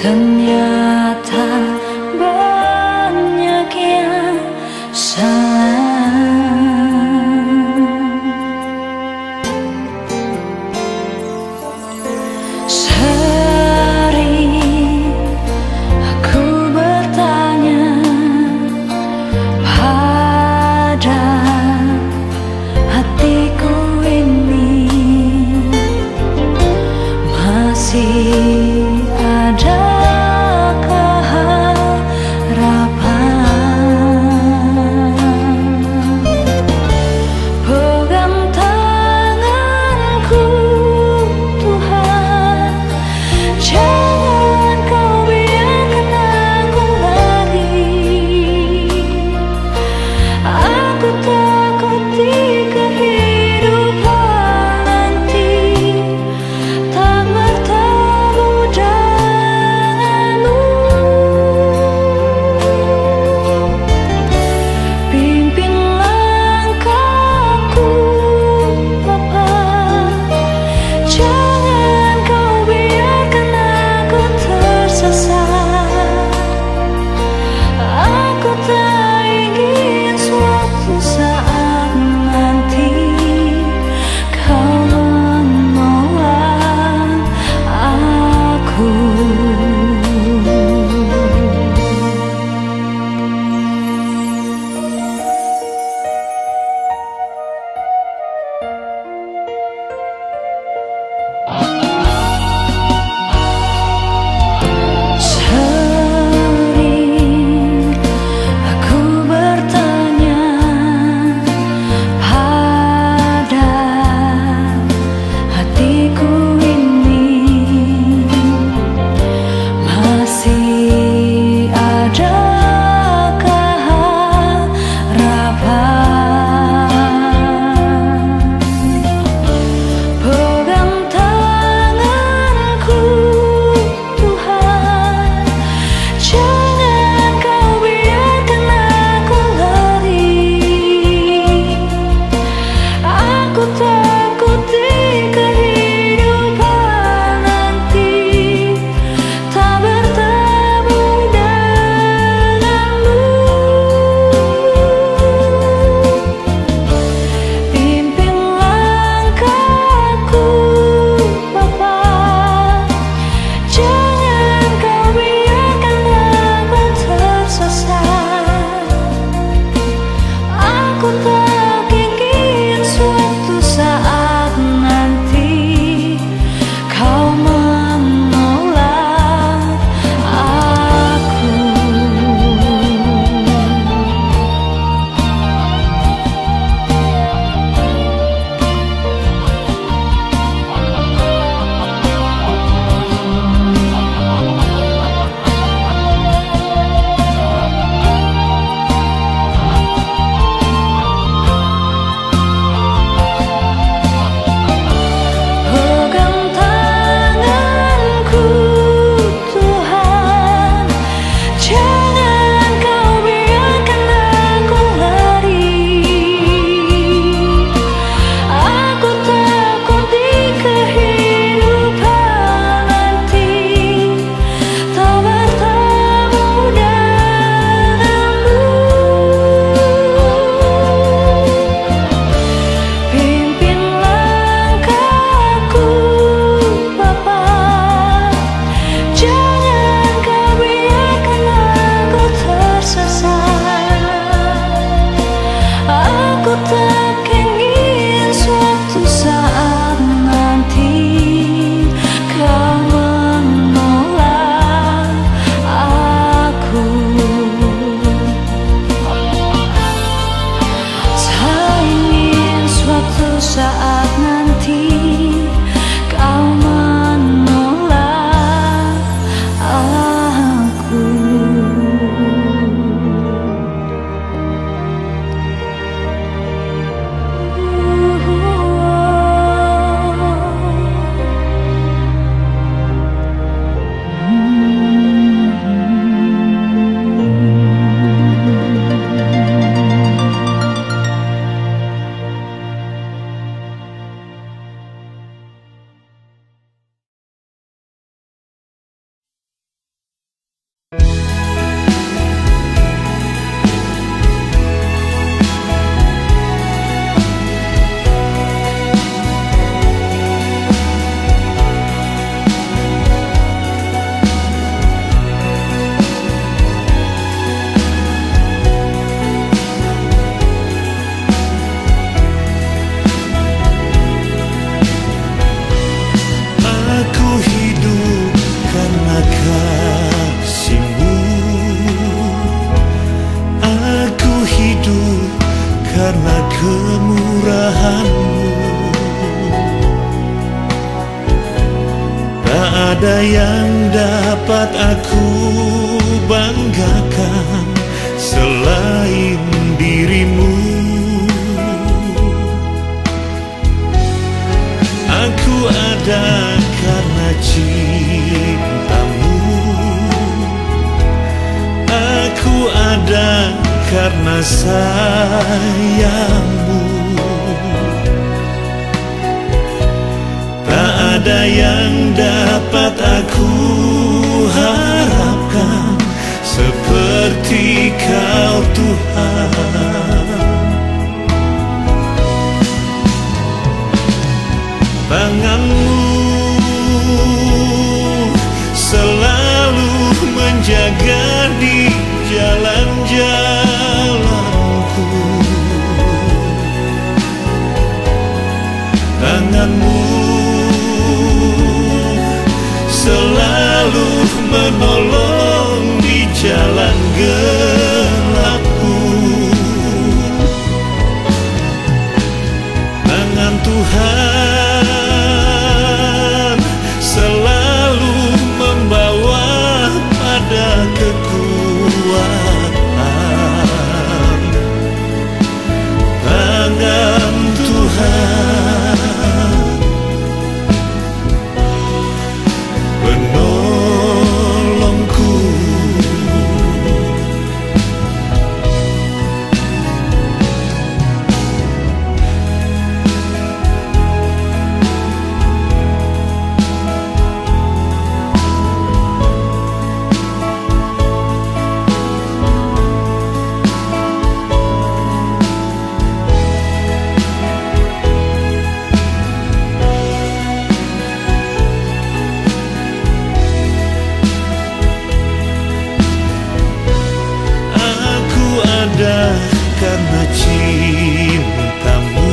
Ternyata banyak yang salah. Sering aku bertanya pada hatiku ini, masih adakah harapan? ada yang dapat aku banggakan selain dirimu. Aku ada karena cintamu, aku ada karena sayangmu. Tak ada yang dapat aku harapkan seperti kau, Tuhan. Tanganmu selalu menjaga di jalan-jalanku. Tanganmu selalu menolong di jalan gelapku. Tangan Tuhan selalu membawa pada kekuatan. Tangan Tuhan karena cintamu,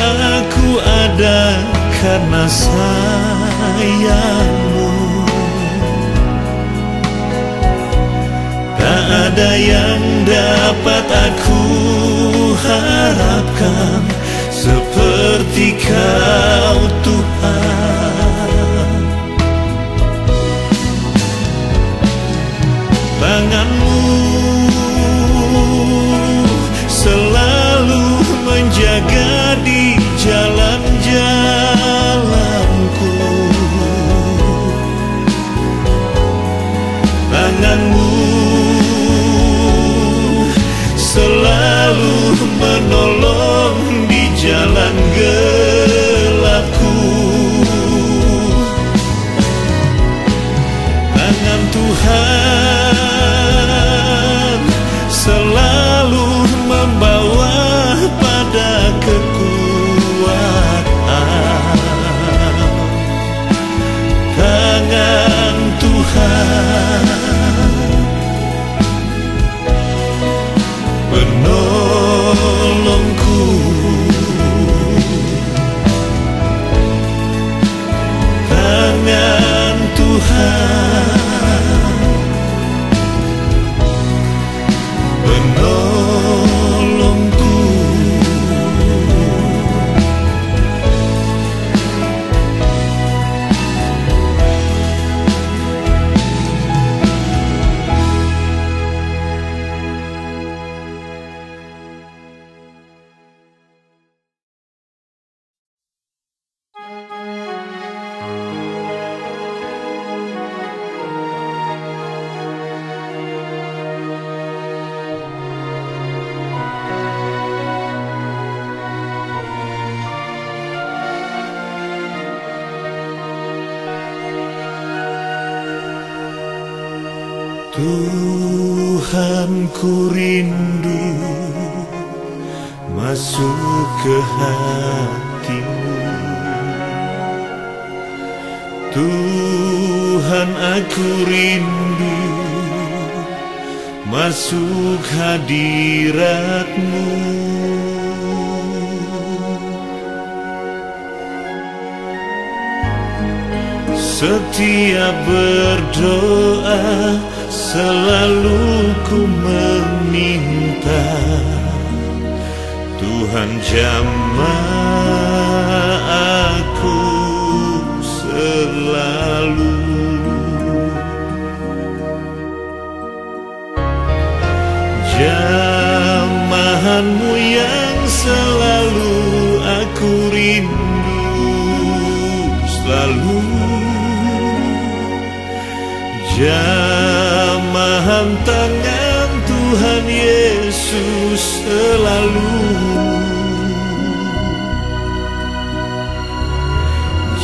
aku ada karena sayangmu. Tak ada yang dapat aku harapkan seperti kau, Tuhan. Tanganmu selalu menjaga di jalan-jalanku. Tanganmu selalu menolong di jalan gelapku. Tangan Tuhan selalu membawa pada kekuatan. Tangan Tuhan penolongku. Tangan Tuhan penolongku. Tuhan, ku rindu masuk ke hatimu. Tuhan, aku rindu masuk hadiratmu. Setiap berdoa selalu ku meminta, Tuhan jamah aku Tanganmu yang selalu aku rindu, selalu jamahan tangan Tuhan Yesus selalu,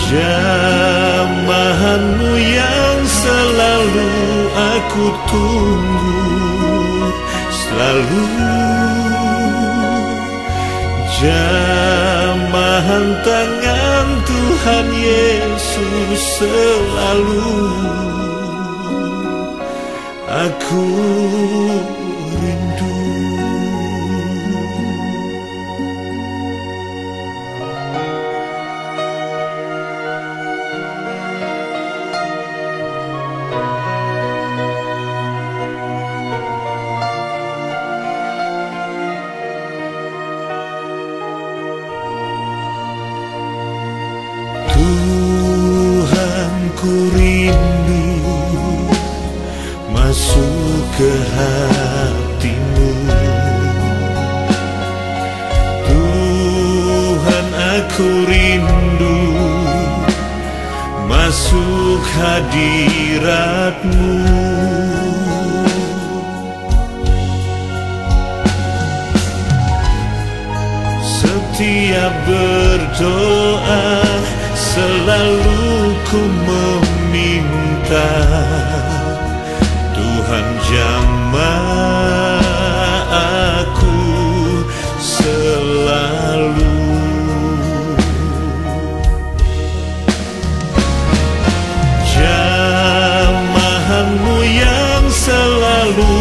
jamahanmu yang selalu aku tunggu, selalu jamahan tangan Tuhan Yesus selalu aku rindu. Ke hatimu Tuhan, aku rindu masuk hadiratmu. Setiap berdoa selalu ku meminta, Tuhan jama aku selalu. Jamahanmu yang selalu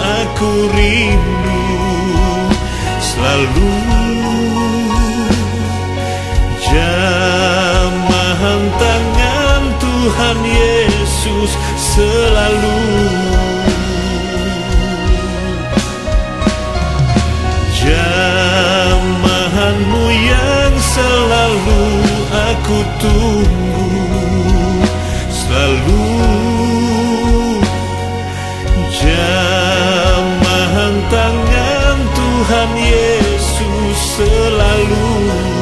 aku rindu, selalu jamahan tangan Tuhan Yesus selalu, jamahanmu yang selalu aku tunggu, selalu jamahan tangan Tuhan Yesus selalu.